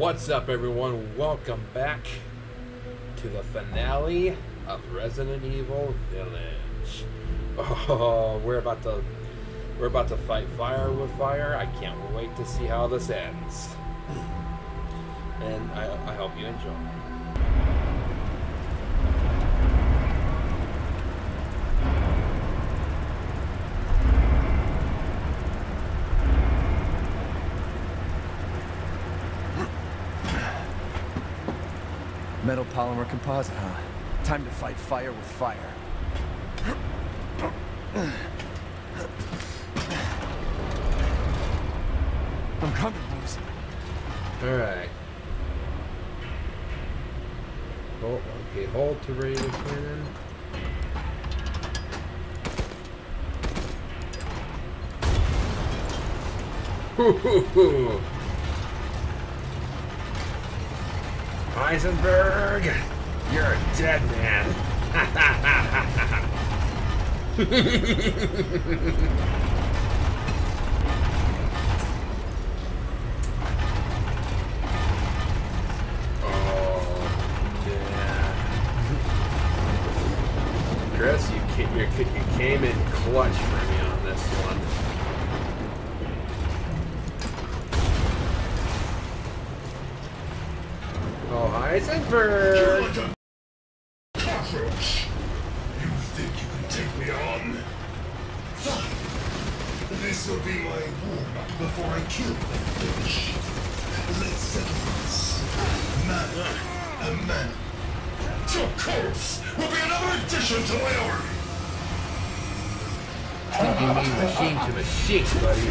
What's up, everyone? Welcome back to the finale of Resident Evil Village. Oh, we're about to fight fire with fire. I can't wait to see how this ends. And I hope you enjoy. Metal polymer composite, huh? Time to fight fire with fire. I'm coming, boys. All right. Oh, okay, hold to raise again. Hoo hoo hoo. Heisenberg, you're a dead man. Oh, man. Chris, you came in clutch for me on this one. Heisenberg! You're like a cockroach! You think you can take me on? Fine! This will be my warm-up before I kill that bitch. Let's settle this. Man. Your corpse will be another addition to my army! You mean machine to machine, buddy.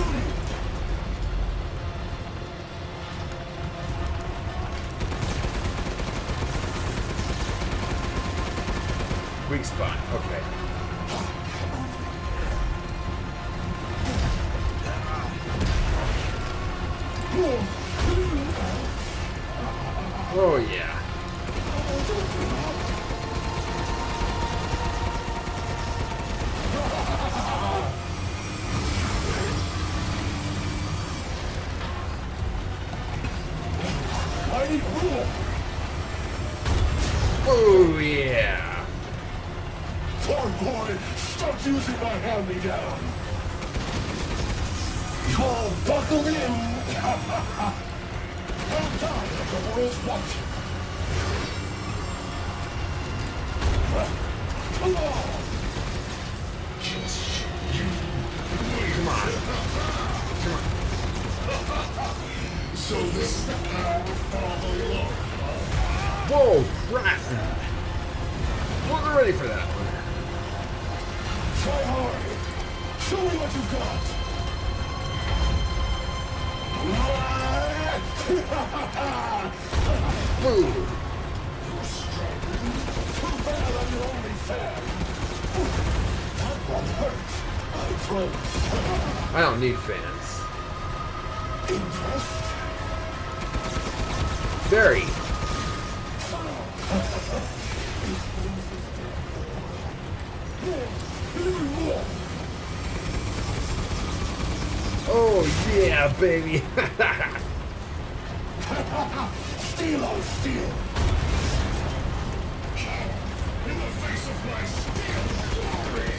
Weak spot, okay. Oh, yeah. Oh, yeah. Poor boy, stop using my hand-me-down. You all buckle in. I'll die if the world's watching. Come on. Just you wait. Come on. Come on. So this is the power of the Lord. Whoa, crap. Wasn't ready for that one. Try hard. Show me what you've got. Boom. You're struggling. Too bad I'm your only fan. That one hurt. I promise. I don't need fans. Impressed? Very. Oh yeah, baby! Steal on steel! In the face of my steel glory!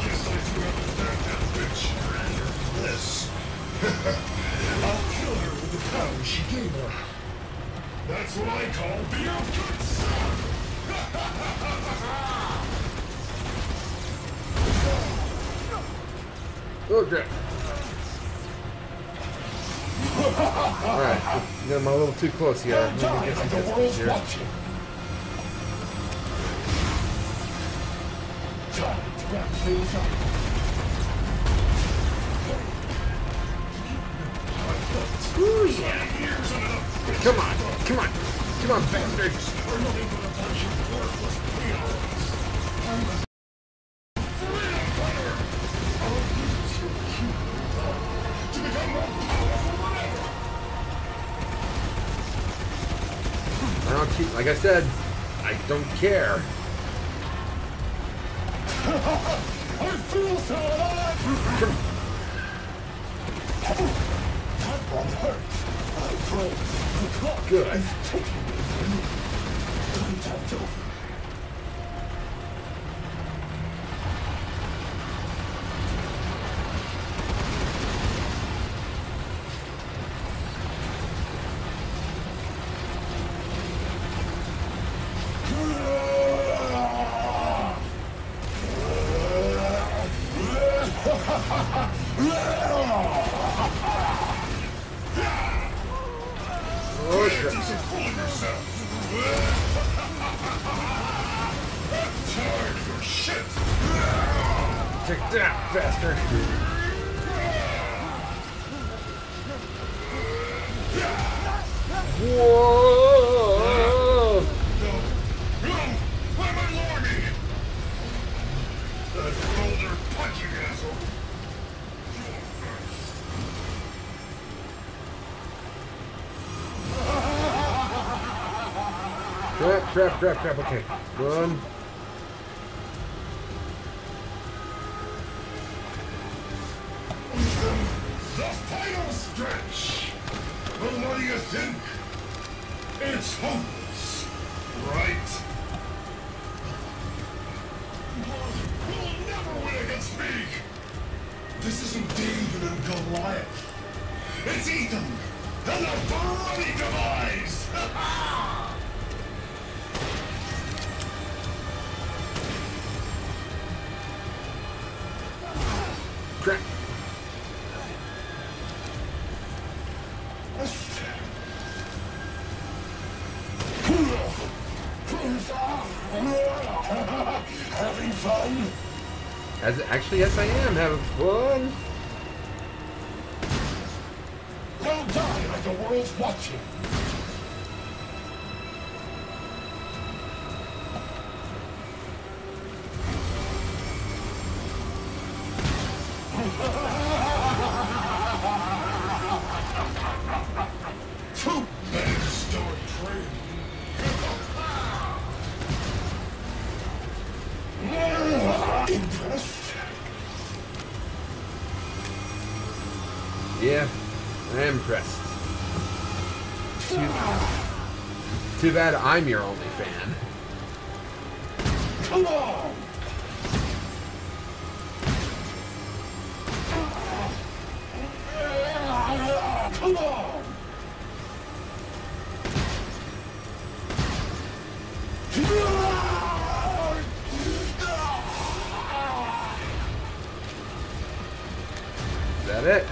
Guess I threw up and down that bitch and this. I'll kill her with the power she gave her. That's what I call be a good son! Oh, crap. Alright, I'm a little too close here. I'm gonna get some distance here. Ooh, yeah. Come on, come on, come on, bastards. Like I said, I don't care. I feel so alive! That one hurts. Good. Crap, crap, okay. Run. The final stretch. But what do you think? It's hopeless, right? We'll never win against me. This isn't David and Goliath. It's Ethan and the bloody device. Crap. Having fun? Actually, yes, I am having fun. They'll die like the world's watching. Too bad I'm your only fan. Come on! Come on! Is that it?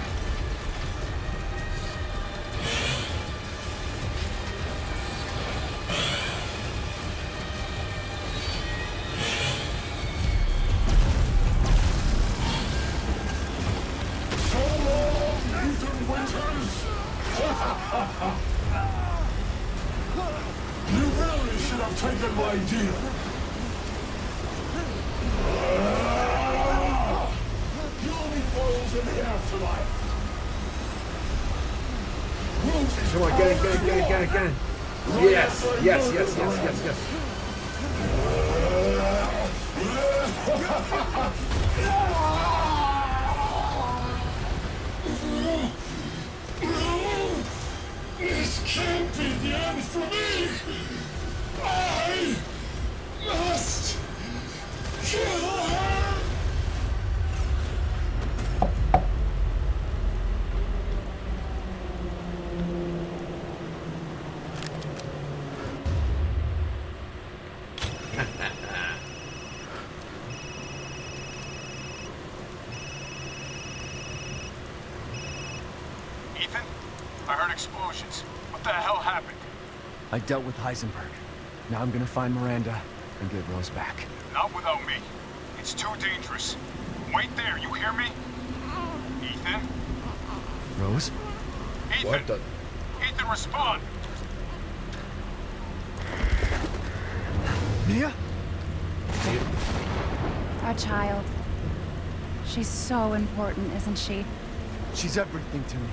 Explosions. What the hell happened? I dealt with Heisenberg. Now I'm gonna find Miranda and get Rose back. Not without me. It's too dangerous. Wait there, you hear me? Ethan? Rose? Ethan! What the? Ethan, respond! Mia? Our child. She's so important, isn't she? She's everything to me.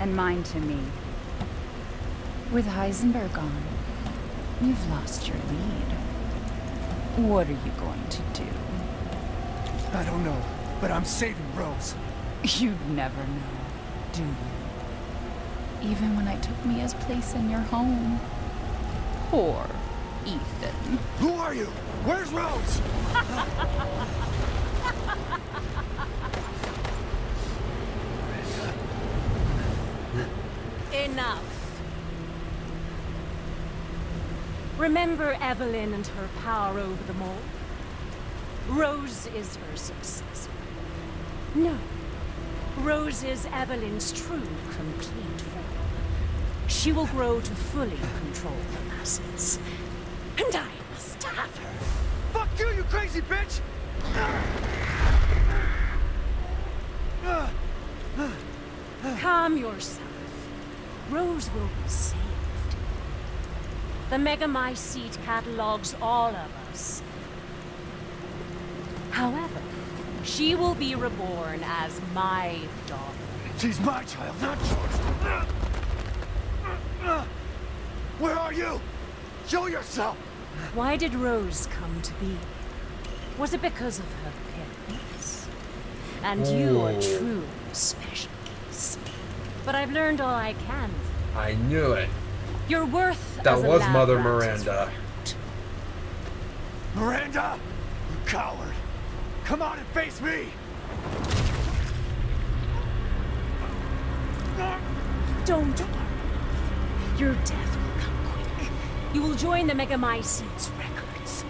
And mine to me. With Heisenberg gone, you've lost your lead. What are you going to do? I don't know, but I'm saving Rose. You'd never know, do you? even when I took Mia's place in your home. Poor Ethan. Who are you? Where's Rose? Enough. Remember Evelyn and her power over them all? Rose is her successor. No. Rose is Evelyn's true, complete form. She will grow to fully control the masses. And I must have her. Fuck you, you crazy bitch! Calm yourself. Rose will be saved. The Megamycete catalogs all of us. However, she will be reborn as my daughter. She's my child, not yours! Where are you? Show yourself! Why did Rose come to be? Was it because of her parents? And you are truly a special case. But I've learned all I can. I knew it. Your worth. That was Mother Miranda. Miranda, you coward! Come on and face me. Don't worry. Your death will come quick. You will join the Megamycids records.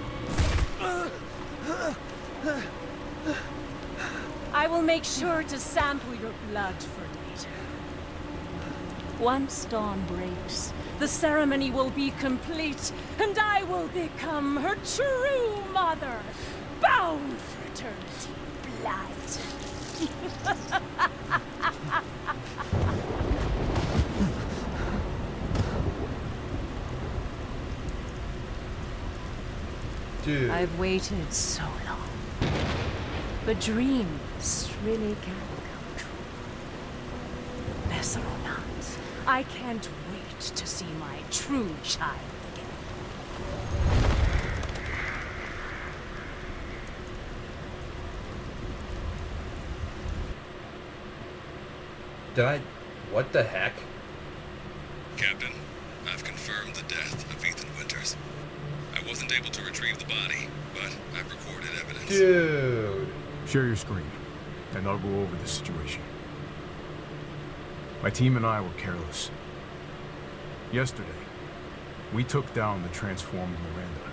I will make sure to sample your blood for data. Once dawn breaks, the ceremony will be complete, and I will become her true mother, bound for eternity, blood. Dude. I've waited so long, but dreams really can come true. Vessel or not, I can't wait to see my true child again. Did I... what the heck? Captain, I've confirmed the death of Ethan Winters. I wasn't able to retrieve the body, but I've recorded evidence. Dude. Share your screen, and I'll go over the situation. My team and I were careless. Yesterday, we took down the transformed Miranda,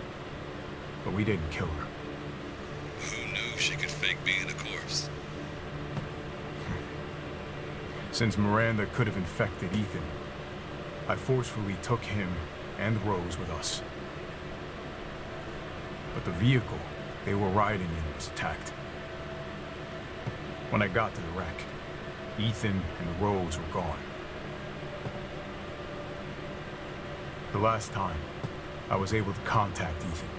but we didn't kill her. Who knew she could fake being a corpse? Since Miranda could have infected Ethan, I forcefully took him and Rose with us. But the vehicle they were riding in was attacked. When I got to the wreck, Ethan and Rose were gone. The last time I was able to contact Ethan,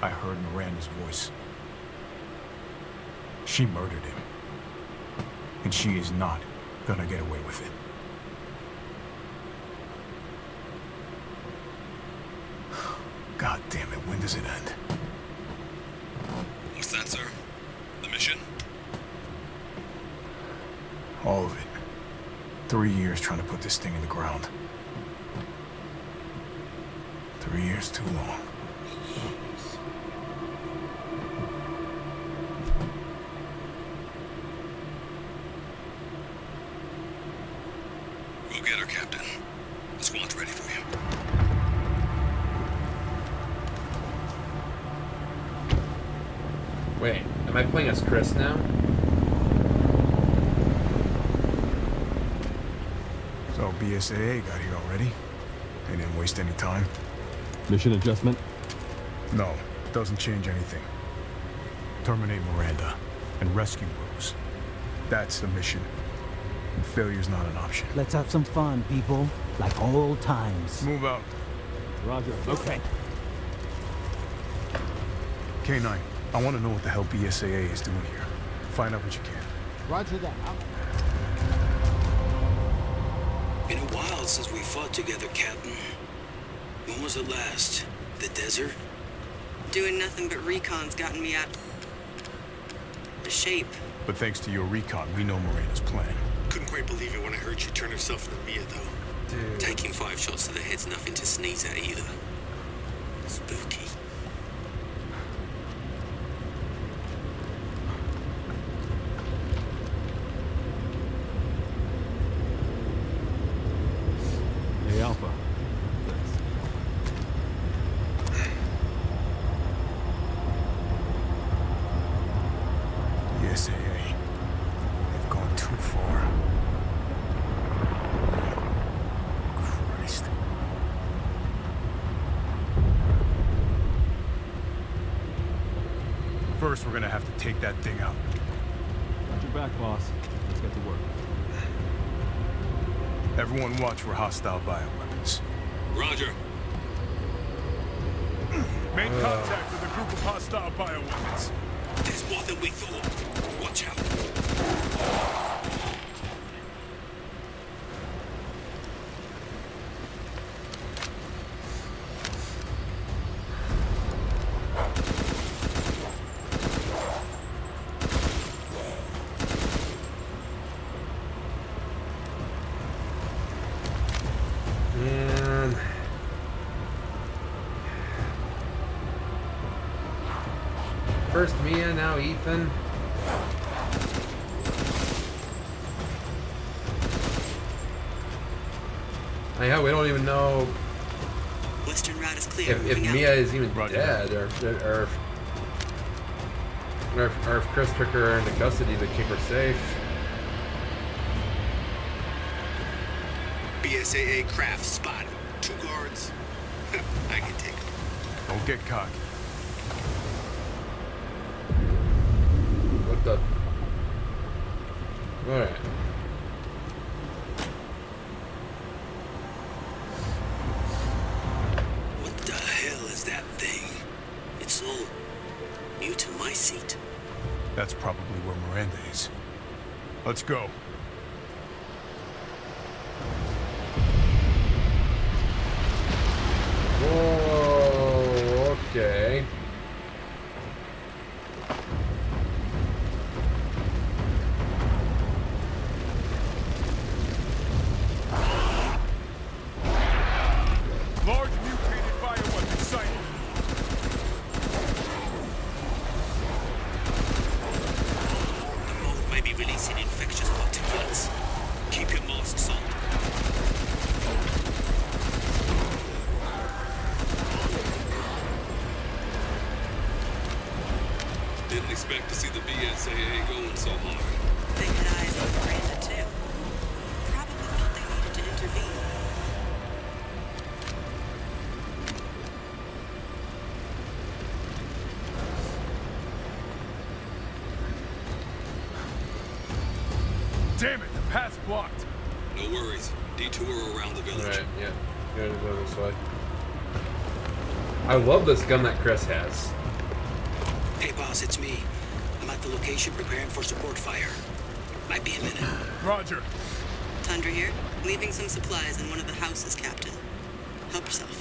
I heard Miranda's voice. She murdered him, and she is not gonna get away with it. God damn it, when does it end? What's that, sir? The mission? All of it. 3 years trying to put this thing in the ground. 3 years too long. We'll get her, Captain. The squad's ready for you. Wait, am I playing as Chris now? BSAA got here already. They didn't waste any time. Mission adjustment? No, doesn't change anything. Terminate Miranda and rescue Rose. That's the mission. And failure's not an option. Let's have some fun, people. Like old times. Move out. Roger. Okay. K9, I want to know what the hell BSAA is doing here. Find out what you can. Roger that. Been a while since we fought together, Captain. When was it last? The desert? Doing nothing but recon's gotten me out of shape. But thanks to your recon, we know Miranda's plan. Couldn't quite believe it when I heard she turned herself into Mia, though. Dude. Taking 5 shots to the head's nothing to sneeze at either. Spooky. Hey, Alpha. Thanks. Yes, hey. They've gone too far. Christ. First, we're gonna have to take that thing out. Got your back, boss. Let's get to work. Everyone watch for hostile bioweapons. Roger. Made contact with a group of hostile bioweapons. There's more than we thought. Watch out. First Mia, now Ethan. Yeah, we don't even know Western route is clear. If Mia is even dead, or if Chris took her into custody to keep her safe. BSAA craft spotted. 2 guards. I can take them. Don't get cocky. What the? All right. What the hell is that thing? It's all Megamycete. That's probably where Miranda is. Let's go. Whoa. Okay. Damn it, the path's blocked. No worries. Detour around the village. Alright, yeah. Gotta go this way. I love this gun that Chris has. Hey, boss, it's me. I'm at the location preparing for support fire. Might be a minute. Roger. Tundra here. Leaving some supplies in one of the houses, Captain. Help yourself.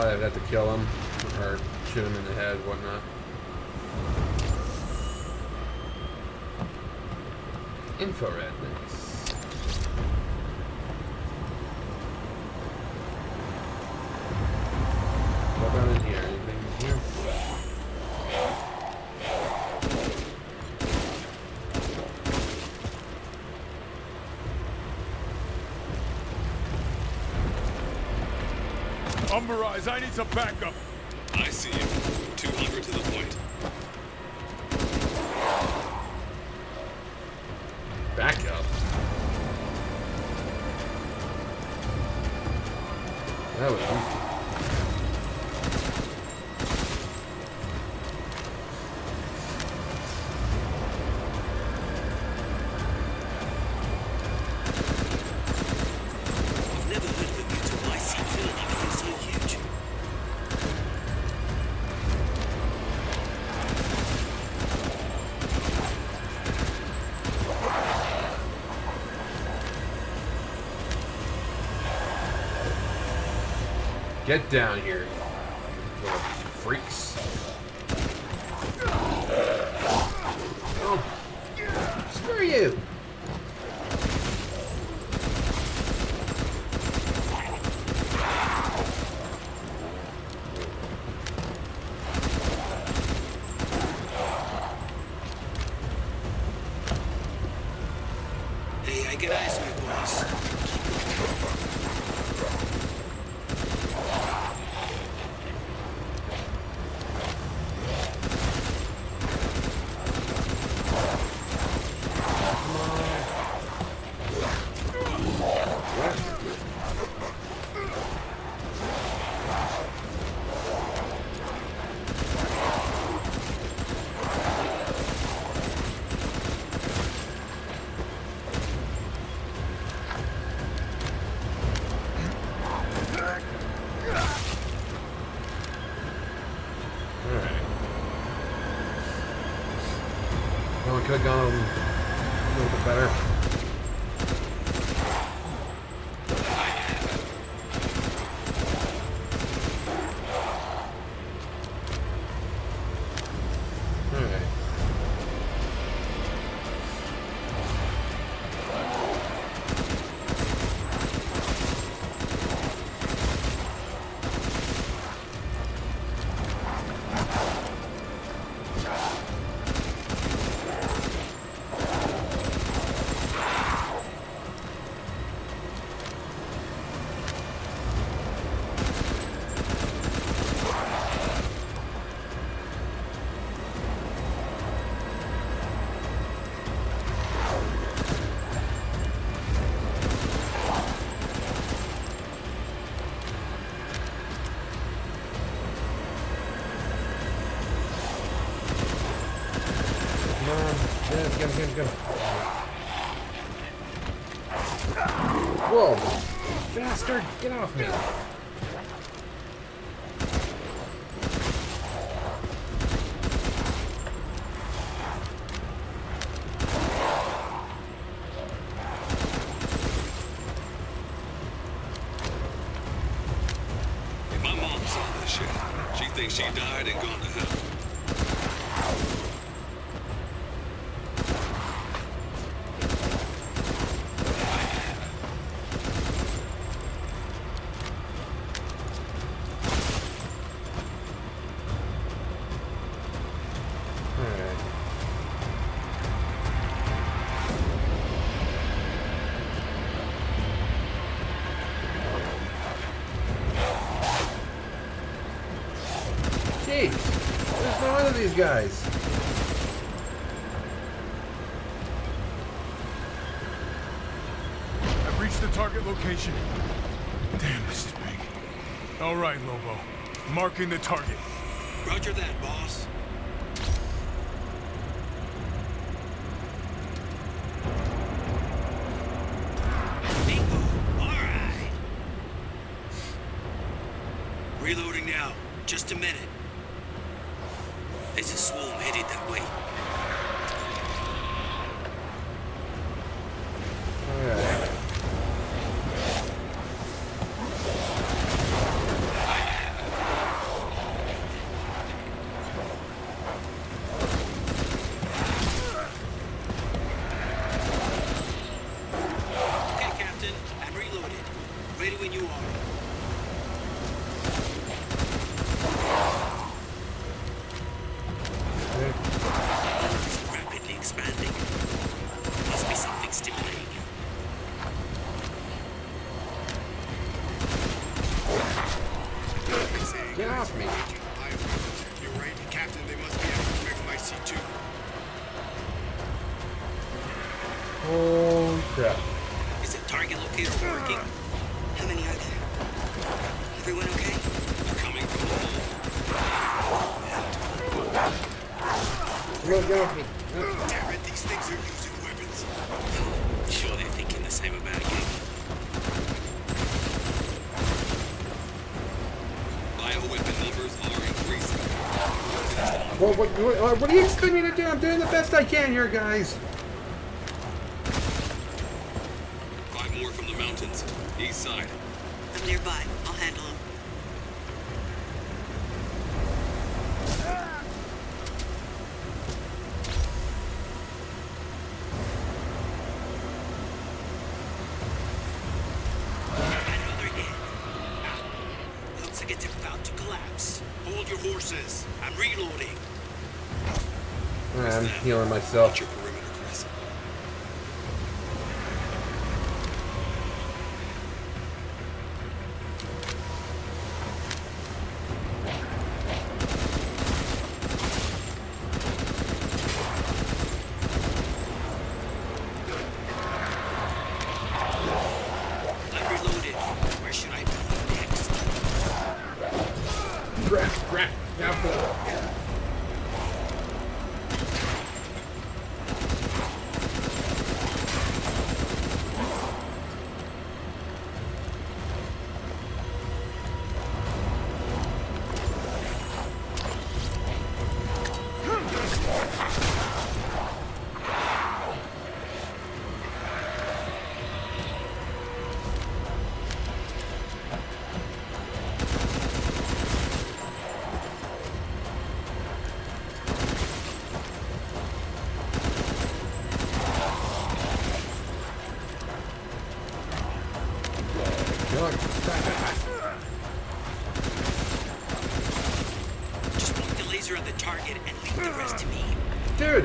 I'd have to kill him or shoot him in the head, whatnot. Infrared, nice. What about in here? Anything in here? Umber-eyes, I need some backup. I see you. 200 to the point. Backup? That was easy. Get down here, you little freaks. Oh, screw you. Could have gone a little bit better. All right. Get him. Whoa! Bastard! Get off me! If my mom saw this shit, she thinks she died and gone to hell. Jeez, there's no other of these guys. I've reached the target location. Damn, this is big. All right, Lobo. Marking the target. Roger that, boss. Bingo. All right. Reloading now. Just a minute. There's a swarm headed that way. Okay, Captain. I'm reloaded. Ready when you are. Get off me. Damn it, these things are using weapons. Sure, they're thinking the same about it. Bioweapon numbers are increasing. Well, what do you expect me to do? I'm doing the best I can here, guys. 5 more from the mountains, east side. I'm nearby. I'll handle them. horses. I'm reloading. I'm healing myself.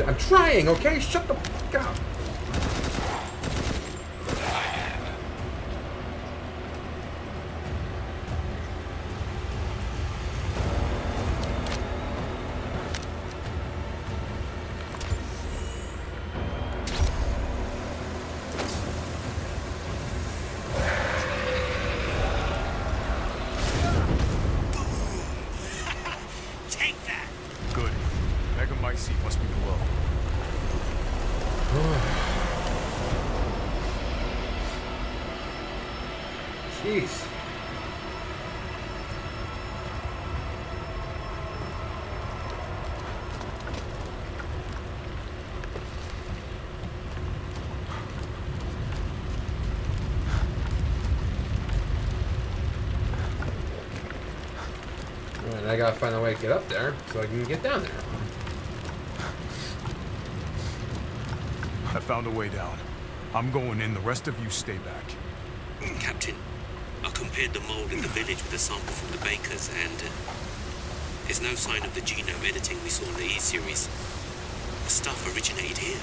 I'm trying, okay? Shut the fuck up. I gotta find a way to get up there so I can get down there. I found a way down. I'm going in, the rest of you stay back. Captain, I compared the mold in the village with a sample from the bakers and there's no sign of the genome editing we saw in the E-series. The stuff originated here.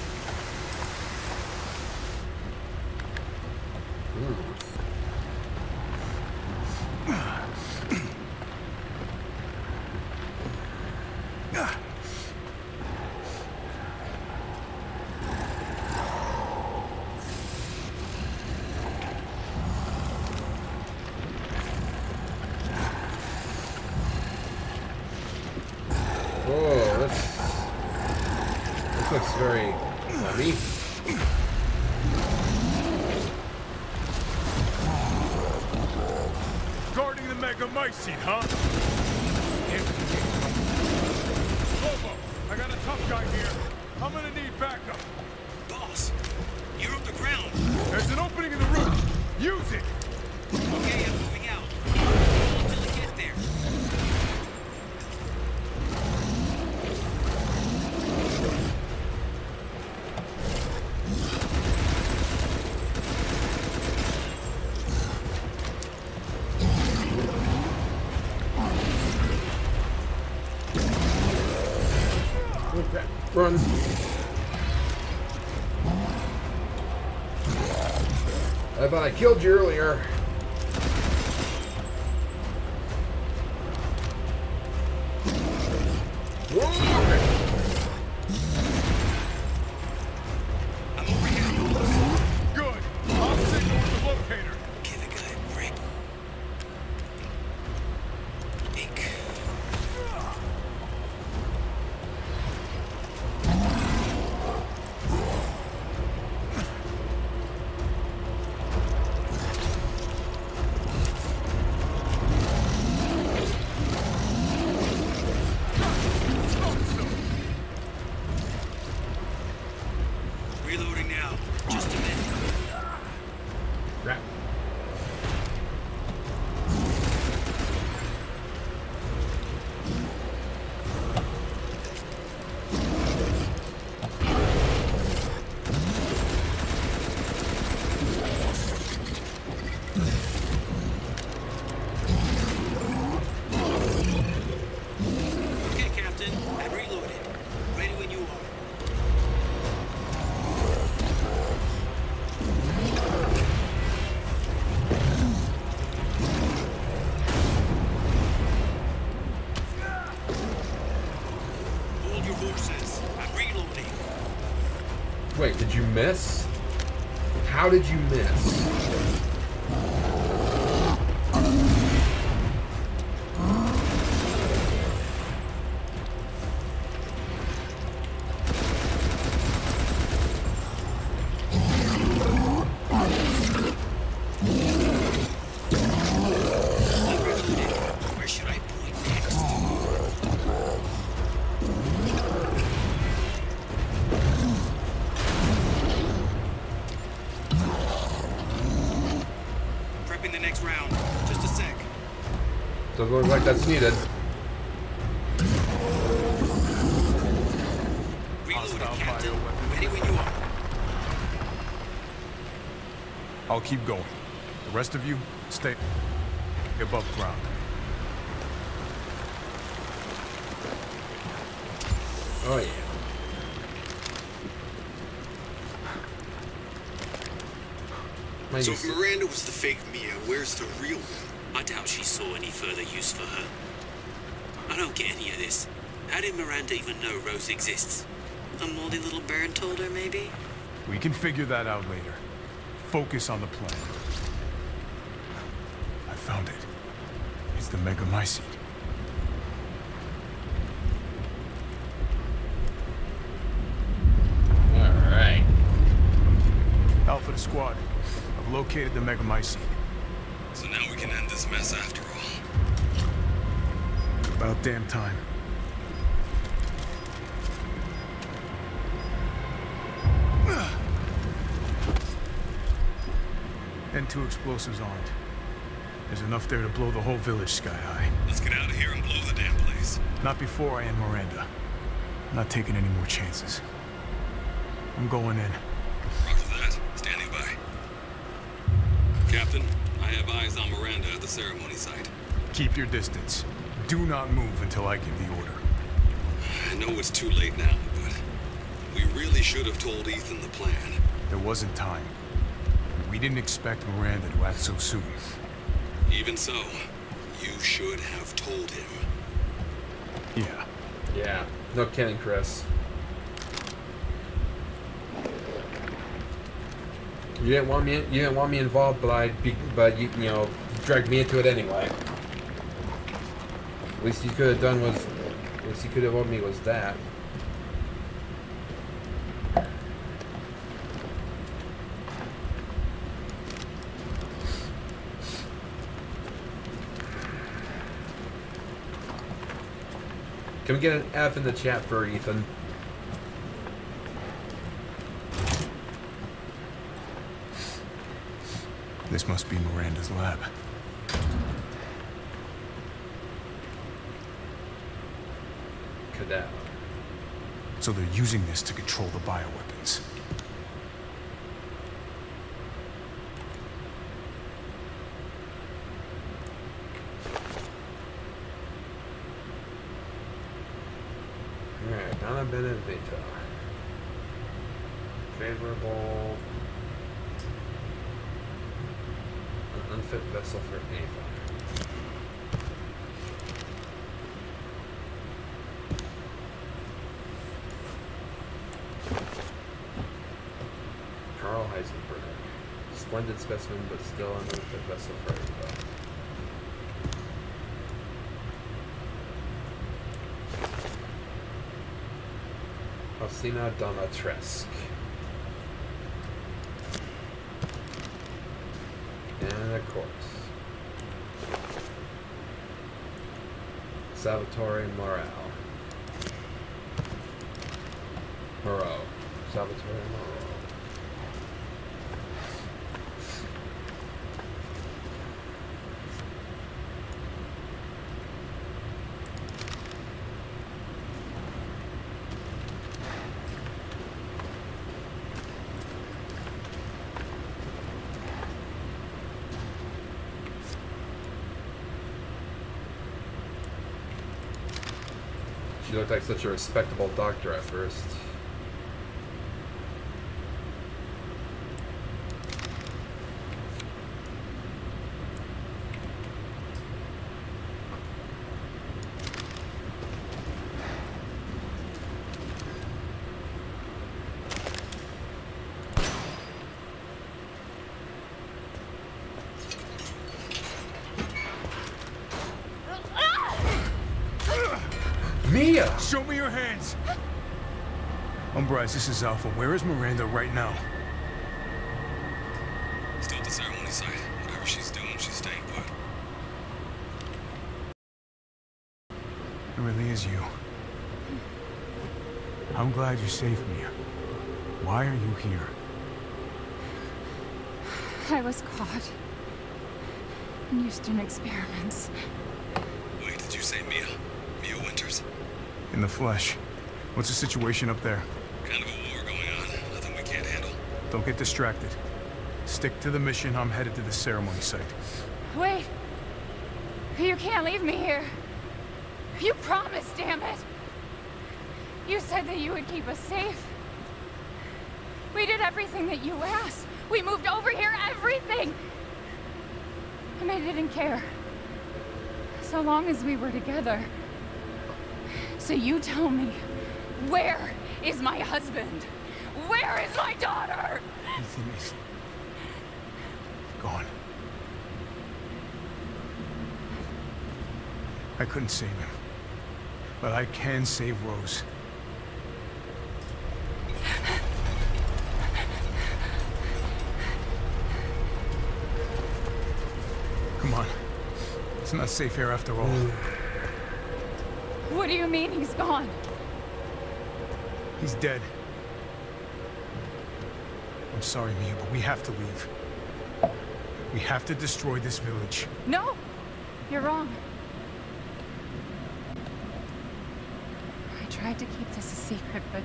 Megamycete, huh? Lobo, I got a tough guy here. I'm gonna need backup. Boss, you're on the ground. There's an opening in the roof. Use it. Okay, I'm moving out. Until you get there. Run. I thought I killed you earlier. miss? How did you miss? Doesn't look like that's needed. I'll keep going. The rest of you, stay above ground. Oh yeah. So if Miranda was the fake Mia, where's the real one? I doubt she saw any further use for her. I don't get any of this. How did Miranda even know Rose exists? A moldy little bird told her, maybe? We can figure that out later. Focus on the plan. I found it. It's the Megamycete. All right. Alpha to squad. I've located the Megamycete. So now we can end this mess after all. About damn time. And 2 explosives armed. There's enough there to blow the whole village sky high. Let's get out of here and blow the damn place. Not before I end Miranda. I'm not taking any more chances. I'm going in. Roger that. Standing by. Captain? I have eyes on Miranda at the ceremony site. Keep your distance. Do not move until I give the order. I know it's too late now, but we really should have told Ethan the plan. There wasn't time. We didn't expect Miranda to act so soon. Even so, you should have told him. Yeah. Yeah. No kidding, Chris. You didn't want me involved, but you know, dragged me into it anyway. At least you could have done was, at least you could have owed me was that. Can we get an F in the chat for Ethan? This must be Miranda's lab. Cadaver. So they're using this to control the bioweapons. Alright, Donna Benevito. Favorable. Unfit vessel for Ava. Karl Heisenberg. Splendid specimen, but still an unfit vessel for Ava. Alcina Donatresk. Of course. Salvatore Moreau. Salvatore Moreau. She looked like such a respectable doctor at first. here. Show me your hands. Umbrise, this is Alpha. Where is Miranda right now? Still at the ceremony site. Whatever she's doing, she's staying put. It really is you. I'm glad you saved me. Why are you here? I was caught. In Houston experiments. Wait, did you say Mia? Mia Winters? In the flesh. What's the situation up there? Kind of a war going on. Nothing we can't handle. Don't get distracted. Stick to the mission. I'm headed to the ceremony site. Wait. You can't leave me here. You promised, damn it. You said that you would keep us safe. We did everything that you asked. We moved over here, everything! And I didn't care. So long as we were together. So you tell me, where is my husband? Where is my daughter? Ethan is gone. I couldn't save him. But I can save Rose. Come on. It's not safe here after all. What do you mean he's gone? He's dead. I'm sorry, Mia, but we have to leave. We have to destroy this village. No! You're wrong. I tried to keep this a secret, but...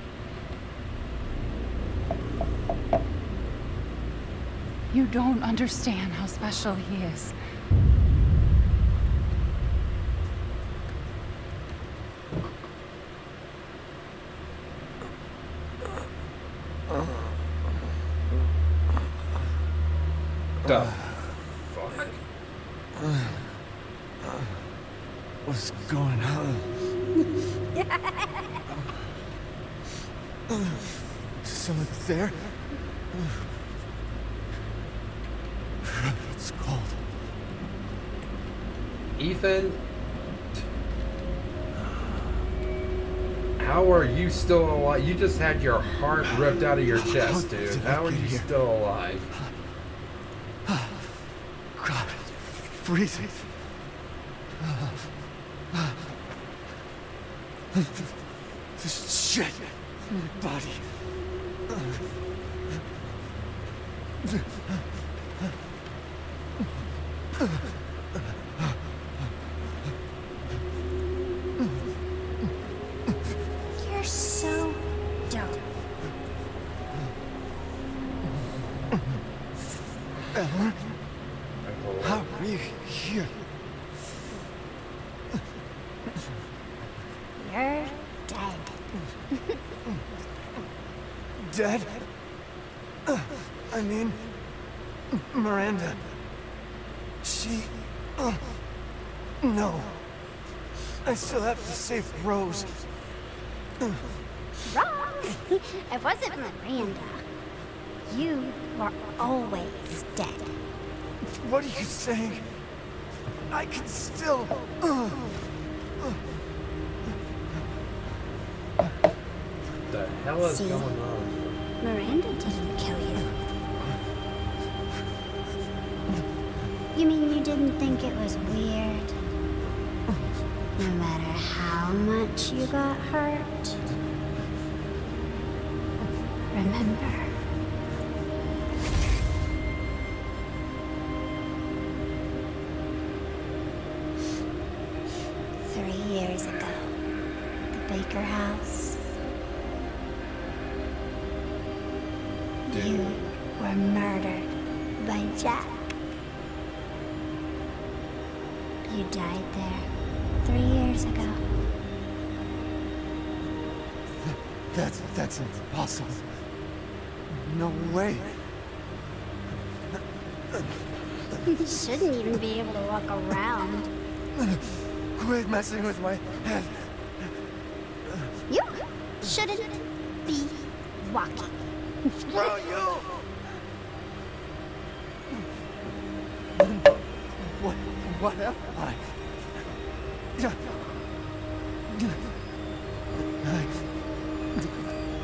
You don't understand how special he is. The fuck? What's going on? Is someone there? It's cold. Ethan? How are you still alive? You just had your heart ripped out of your chest, dude. How are you still alive? Freezing. This shit in my body. You're so dumb. How are you here? You're dead. Dead? I mean, Miranda. She... no. I still have to save Rose. Wrong! It wasn't Miranda. You were always dead. What are you saying? I can still... What the hell is going on? Miranda didn't kill you. You mean you didn't think it was weird? No matter how much you got hurt? Remember... Baker House. Dude. You were murdered by Jack. You died there 3 years ago. That's impossible. No way. You shouldn't even be able to walk around. Quit messing with my head. You shouldn't be walking. Well, you! What am I?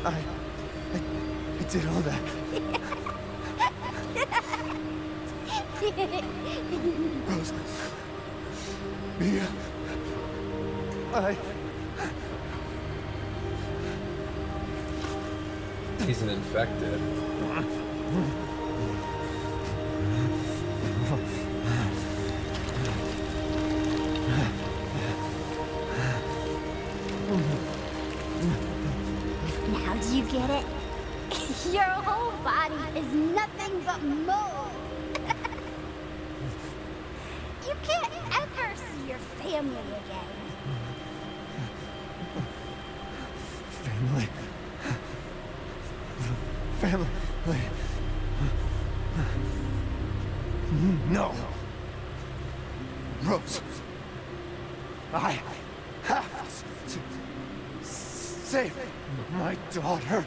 I did all that. Rose. Mia. He's an infected. Now do you get it? Your whole body is nothing but mold. You can't ever see your family again. Family. No. Rose. I have to save my daughter.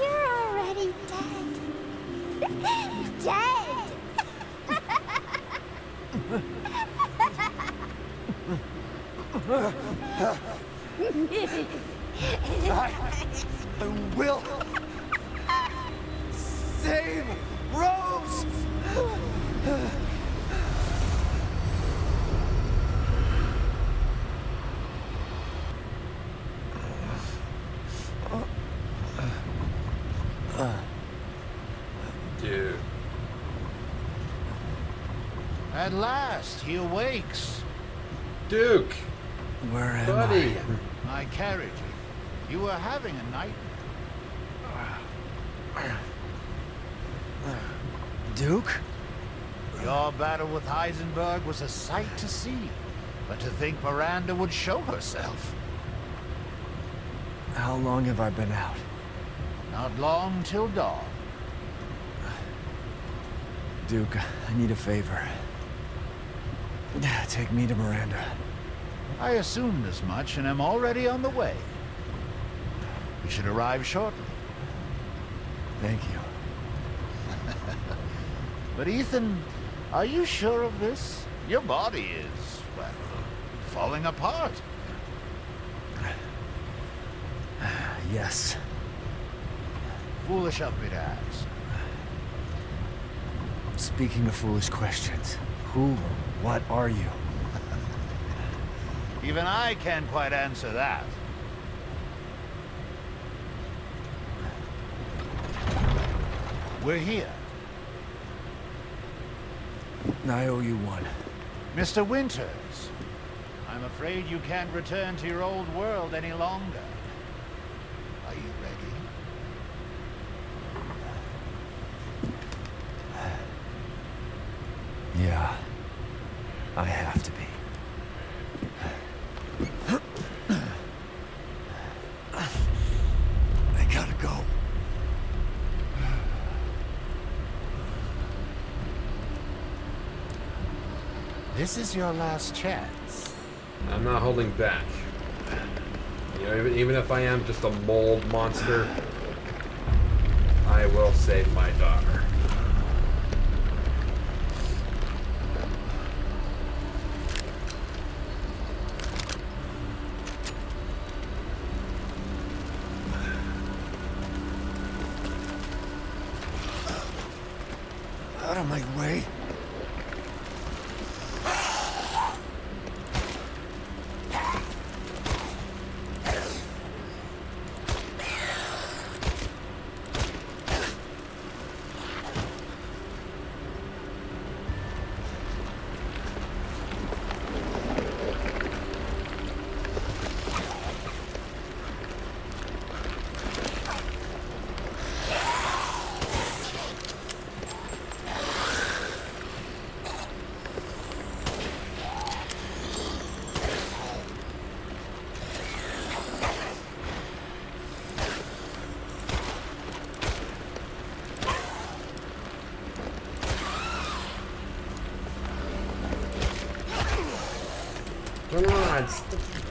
You're already dead. Dead. I will save Rose! Dude. At last, he awakes. Duke! Where am Buddy. I? My carriage. You were having a nightmare. Duke? Your battle with Heisenberg was a sight to see, but to think Miranda would show herself. How long have I been out? Not long till dawn. Duke, I need a favor. Take me to Miranda. I assumed as much and am already on the way. We should arrive shortly. Thank you. But Ethan, are you sure of this? Your body is, well, falling apart. Yes. Foolish of me to ask. Speaking of foolish questions, who, what are you? Even I can't quite answer that. We're here. I owe you one. Mr. Winters, I'm afraid you can't return to your old world any longer. Are you ready? Yeah, I have to be. I gotta go. This is your last chance. I'm not holding back. You know, even if I am just a mold monster, I will save my daughter. Out of my way.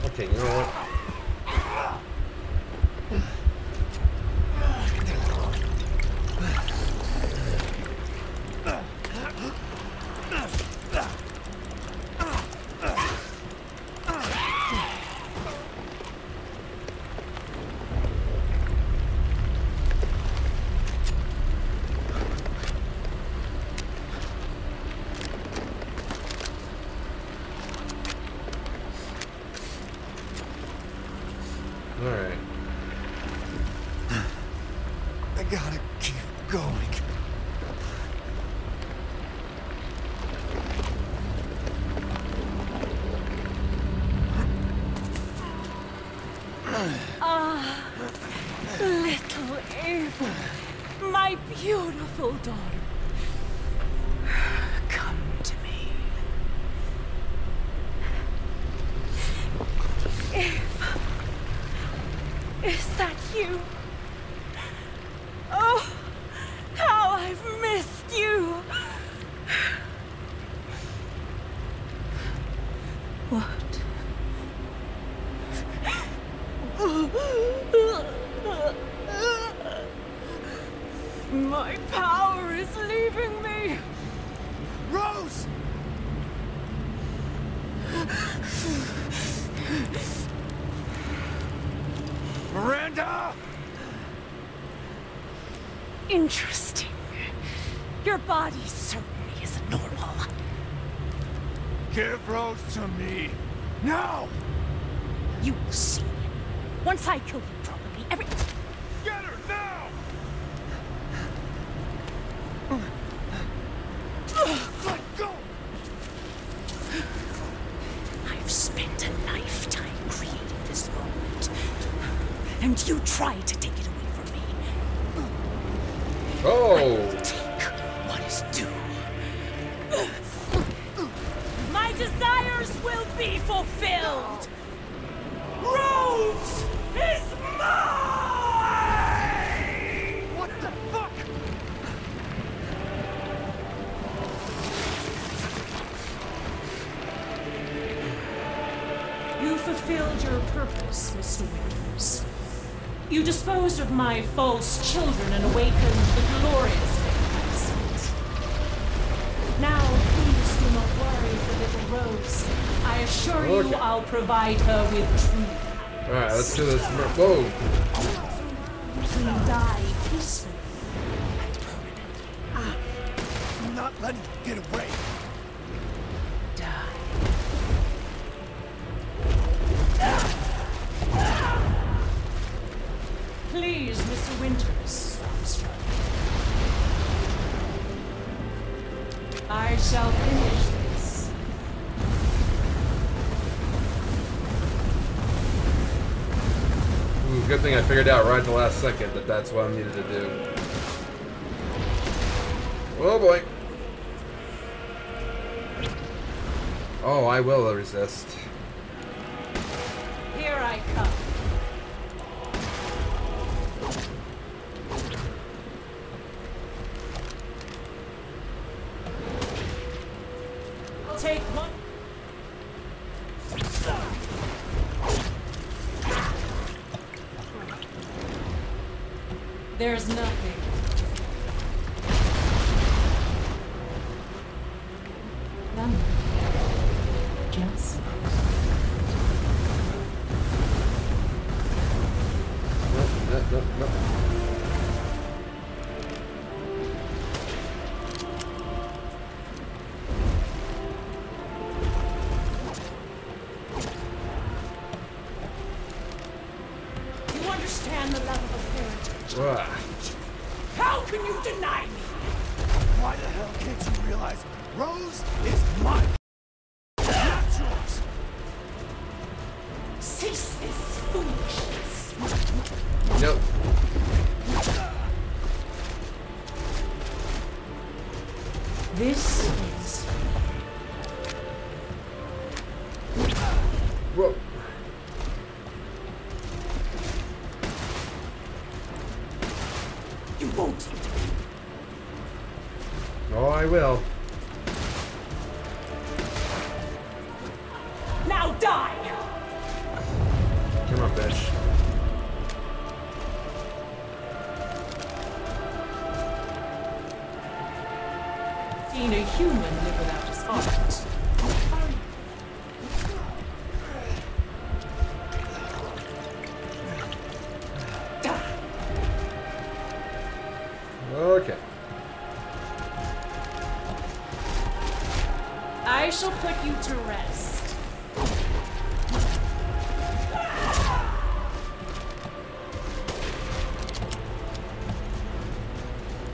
Okay, you know what? my beautiful daughter. Come to me. Eve, is that you? Oh, how I've missed you. What? My power is leaving me! Rose! Miranda! Interesting. Your body certainly isn't normal. Give Rose to me! Now! You will see. Once I kill you, probably every... Get her now! Let go! I've spent a lifetime creating this moment, and you try to take it away from me. Oh! I take what is due. My desires will be fulfilled. Rose! Is mine! What the fuck? You fulfilled your purpose, Mr. Winters. You disposed of my false children and awakened the glorious Megamycids. Now, please do not worry for little Rose. I assure you I'll provide her with truth. Alright, let's do this. Whoa! Die peacefully. I'm not letting you get away. Die. Please, Mr. Winters, stop struggling. I shall finish this. Good thing I figured out right at the last second that that's what I needed to do. Oh boy. Oh, I will resist. Here I come. I'll take one. There's nothing. Nothing. Yes. No. You understand the love of parenting. How can you deny me? Why the hell can't you realize Rose is mine, not yours? Cease this foolishness. Nope. This is... Whoa. Oh, I will. Now die! Come on, bitch. Seeing a human live without his heart. I shall put you to rest.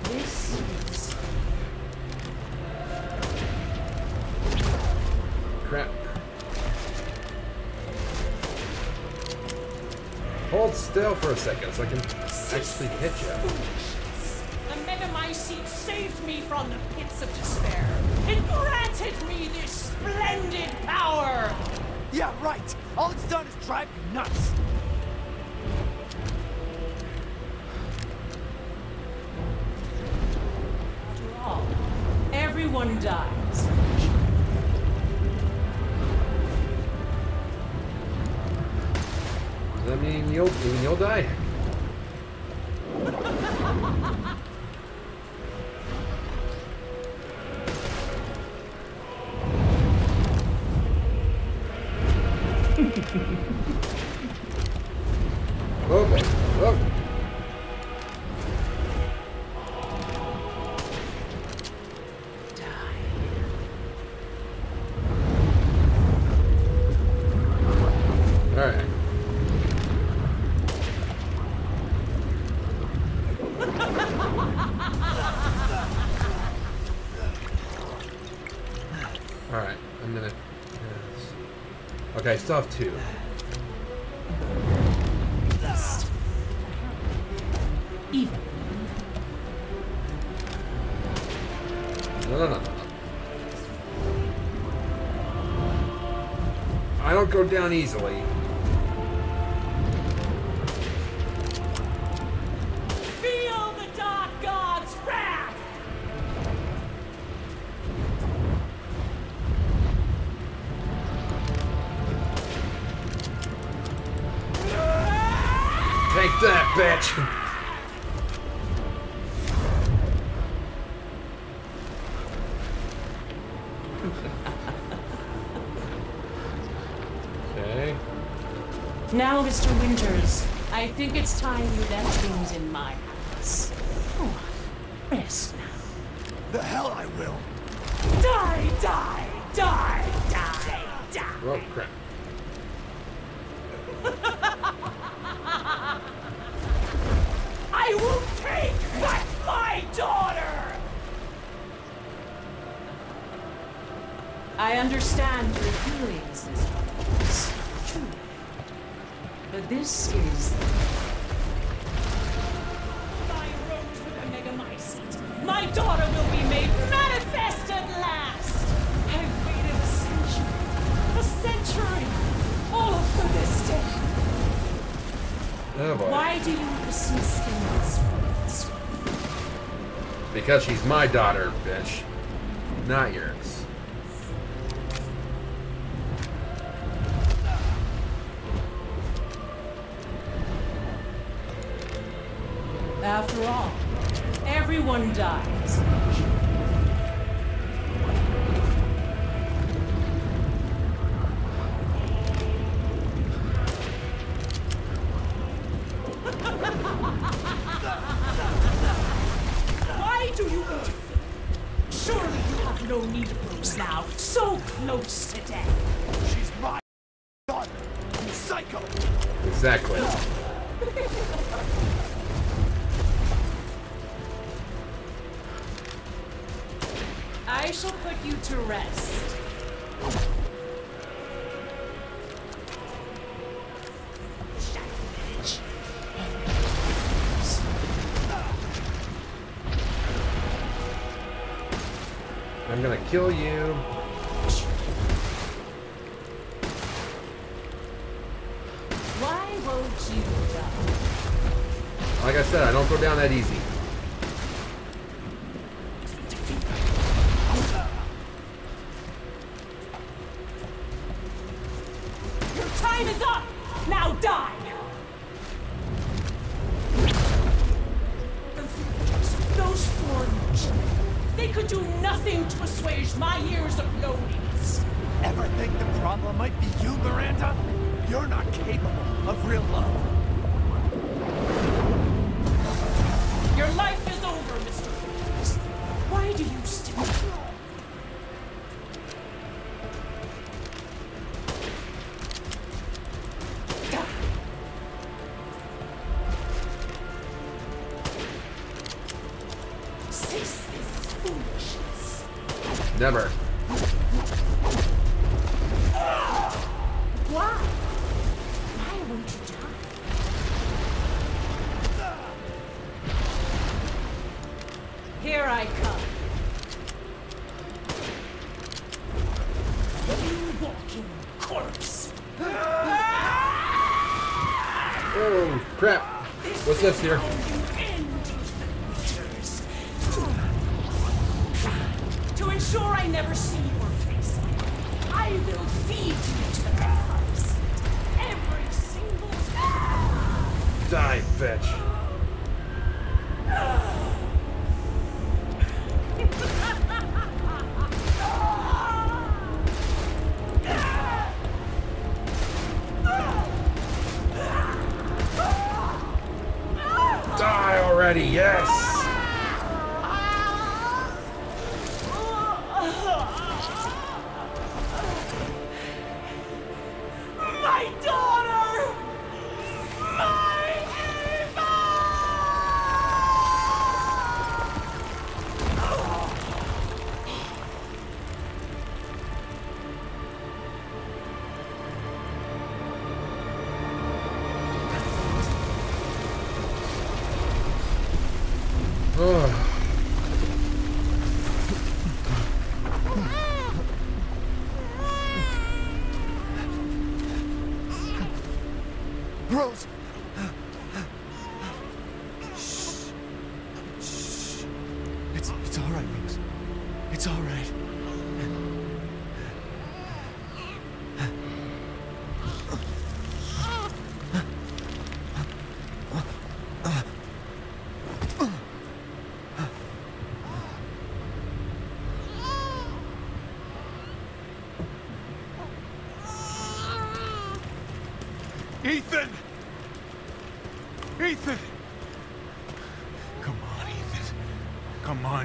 This is... Crap. Hold still for a second so I can actually hit you. me from the pits of despair and granted me this splendid power! Yeah, right! All it's done is drive you nuts! After all, everyone dies. Does that mean you'll die? Okay, still have two. Even. No. I don't go down easily. Now, Mr. Winters, I think it's time you left things in my house. Oh, rest now. The hell I will. Die, die, die, die, die. Oh, crap. I will take back my daughter! I understand your feelings, Miss Winters. But this is my road to the Megamycete. My daughter will be made manifest at last. I've waited a century, all for this day. Oh boy. Why do you persist in this place? Because she's my daughter, bitch, not yours. After all, everyone dies. Why do you want to think? Surely you have no need of those now, so close to death. She's my daughter, you psycho. Exactly. I shall put you to rest. I'm gonna kill you. Why won't you die? Like I said, I don't go down that easy. Never. Why won't you die? Here I come. Oh, crap. What's this here? To ensure I never see your face, I will feed you to the vampires. Every single time. Die, bitch. Die already, yes.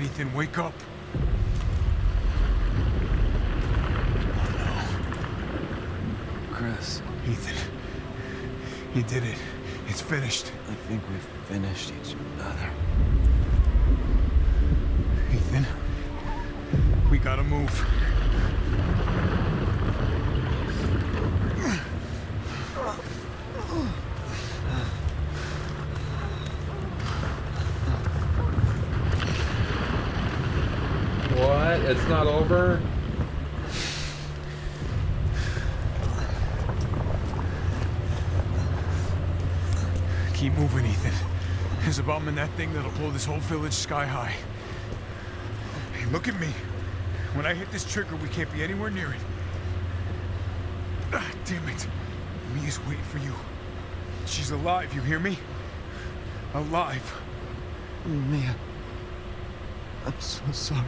Ethan, wake up. Oh no. Chris. Ethan, you did it. It's finished. I think we've finished each other. Ethan, we gotta move. It's not over. Keep moving, Ethan. There's a bomb in that thing that'll blow this whole village sky high. Hey, look at me. When I hit this trigger, we can't be anywhere near it. Ah, damn it. Mia's waiting for you. She's alive, you hear me? Alive. Mia. I'm so sorry.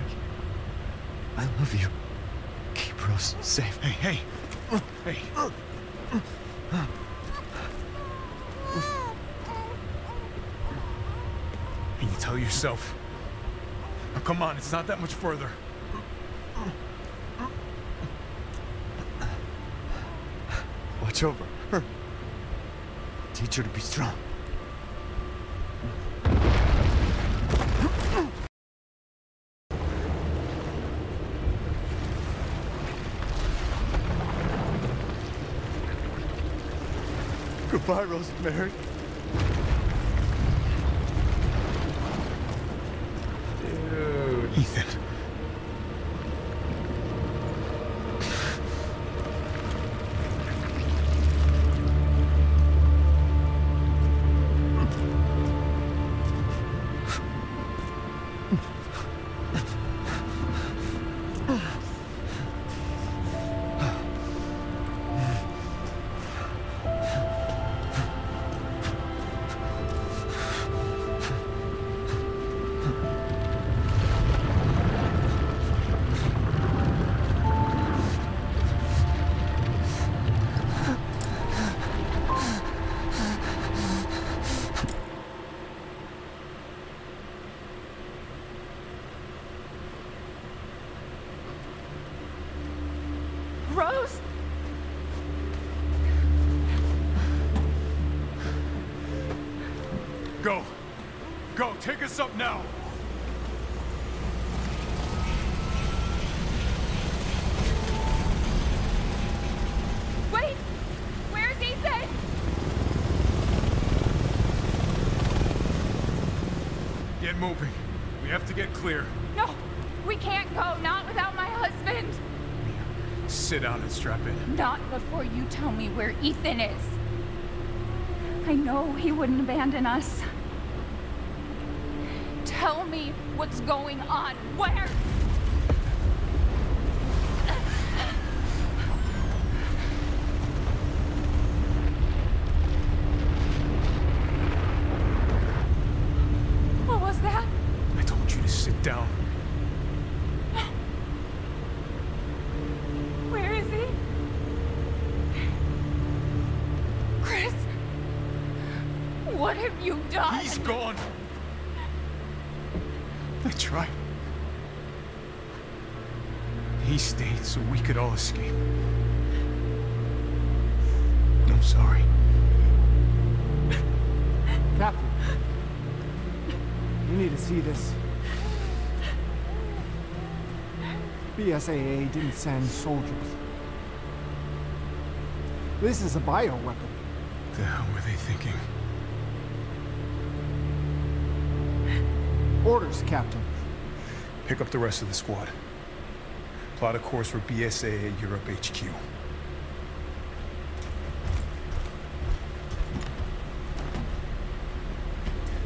I love you. Keep Rose safe. Hey, hey. Hey. And you tell yourself. Oh, come on, it's not that much further. Watch over her. Teach her to be strong. Goodbye, Rosemary. Dude. Ethan. Take us up now! Wait! Where's Ethan? Get moving. We have to get clear. No! We can't go! Not without my husband! Sit down and strap in. Not before you tell me where Ethan is. I know he wouldn't abandon us. Tell me what's going on. Where? What was that? I told you to sit down. Where is he? Chris, what have you done? He's gone. That's right. He stayed so we could all escape. I'm sorry. Captain, you need to see this. BSAA didn't send soldiers. This is a bioweapon. The hell were they thinking? Orders, Captain. Pick up the rest of the squad. Plot a course for BSAA Europe HQ.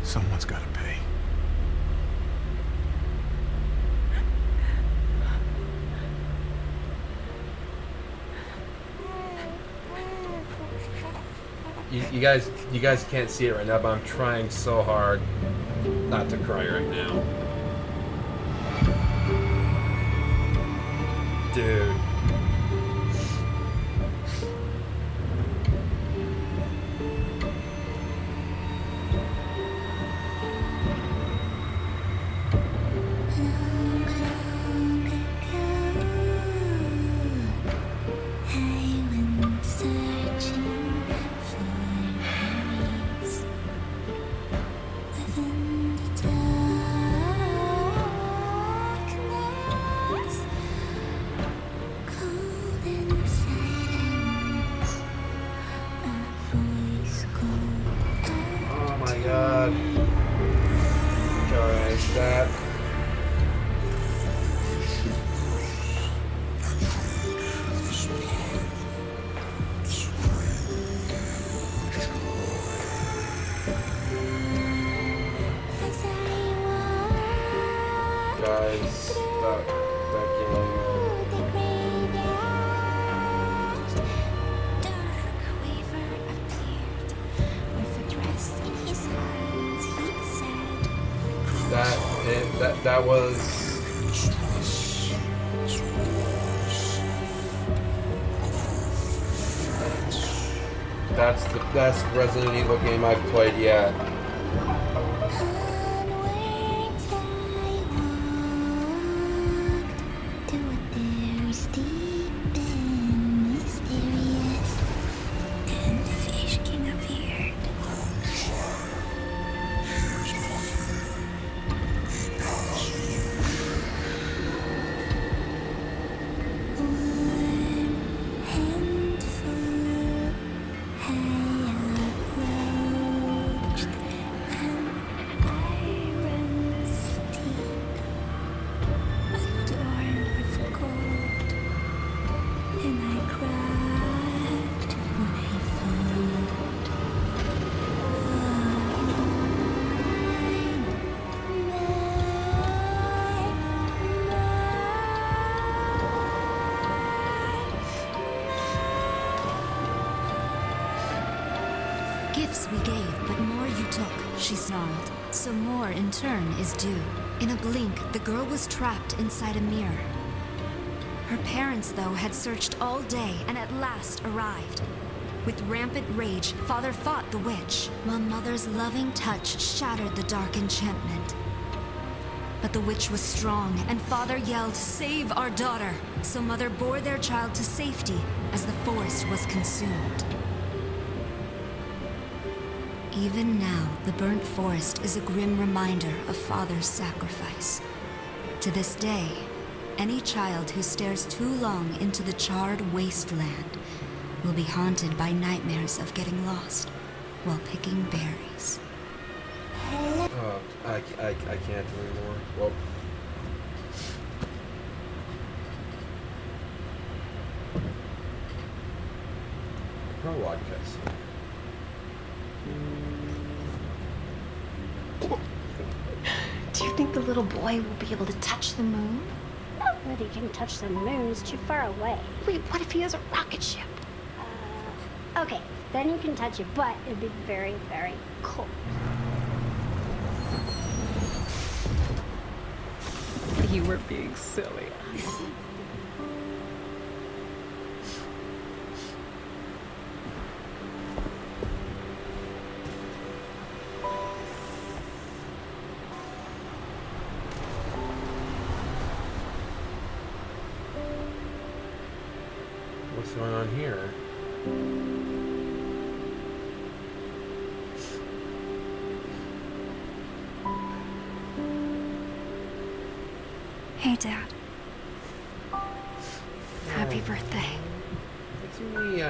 Someone's gotta pay. You guys can't see it right now, but I'm trying so hard not to cry right now. Dude. That's the best Resident Evil game I've played yet. The girl was trapped inside a mirror. Her parents, though, had searched all day and at last arrived. With rampant rage, father fought the witch, while mother's loving touch shattered the dark enchantment. But the witch was strong, and father yelled, "Save our daughter!" So mother bore their child to safety as the forest was consumed. Even now, the burnt forest is a grim reminder of father's sacrifice. To this day, any child who stares too long into the charred wasteland will be haunted by nightmares of getting lost while picking berries. Oh, I can't do anymore. Well. Prologue cutscene. the little boy will be able to touch the moon? Nobody can touch the moon. It's too far away. Wait, what if he has a rocket ship? Okay, then you can touch it, but it'd be very, very cold. You were being silly. What's going on here? Hey, Dad. Happy birthday. It's me,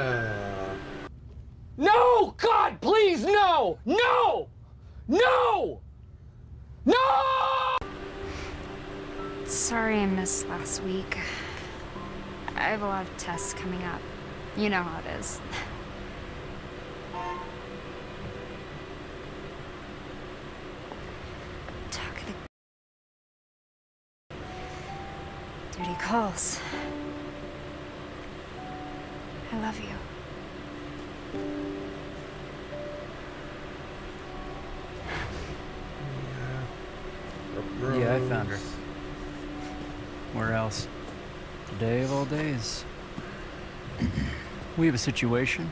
No! God, please, no! No! No! No! Sorry I missed last week. I have a lot of tests coming up. You know how it is. Dirty calls. I love you. Yeah, I found her. Where else? The day of all days. We have a situation.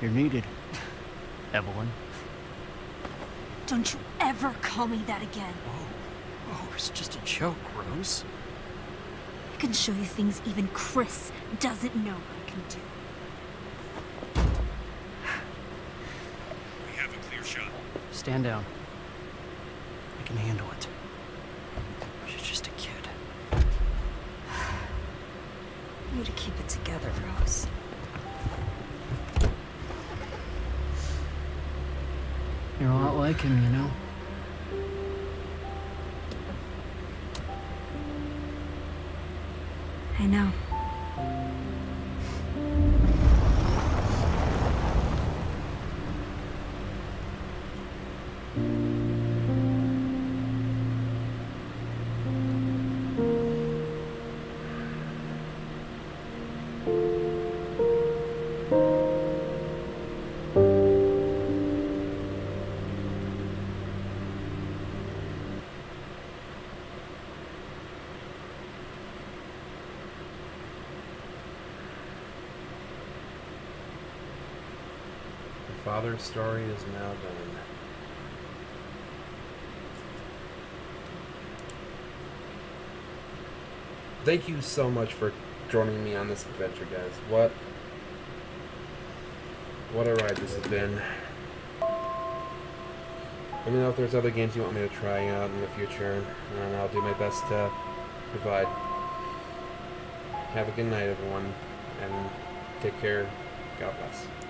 You're needed, Evelyn. Don't you ever call me that again. Oh, oh, it's just a joke, Rose. I can show you things even Chris doesn't know I can do. We have a clear shot. Stand down. I can handle it. She's just a kid. You need to keep it together, Rose. You're a lot like him, you know? I know. Father's story is now done. Thank you so much for joining me on this adventure, guys. What a ride this has been. Let me know if there's other games you want me to try out in the future, and I'll do my best to provide. Have a good night, everyone, and take care. God bless.